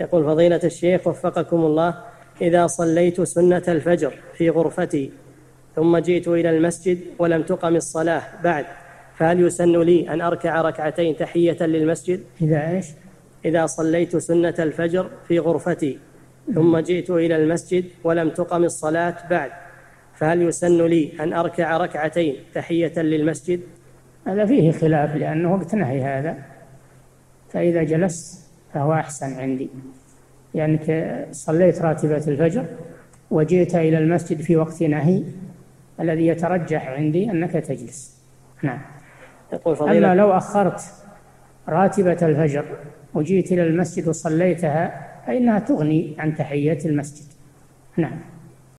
يقول فضيلة الشيخ وفقكم الله، إذا صليت سنة الفجر في غرفتي ثم جئت إلى المسجد ولم تقم الصلاة بعد، فهل يسن لي أن أركع ركعتين تحية للمسجد؟ إذا صليت سنة الفجر في غرفتي ثم جئت إلى المسجد ولم تقم الصلاة بعد، فهل يسن لي أن أركع ركعتين تحية للمسجد؟ هذا فيه خلاف، لأنه وقت نهي هذا، فإذا جلست فهو أحسن عندي، لأنك يعني صليت راتبة الفجر وجئت إلى المسجد في وقت نهي، الذي يترجح عندي أنك تجلس. نعم. أما لو أخرت راتبة الفجر وجئت إلى المسجد وصليتها فإنها تغني عن تحية المسجد. نعم.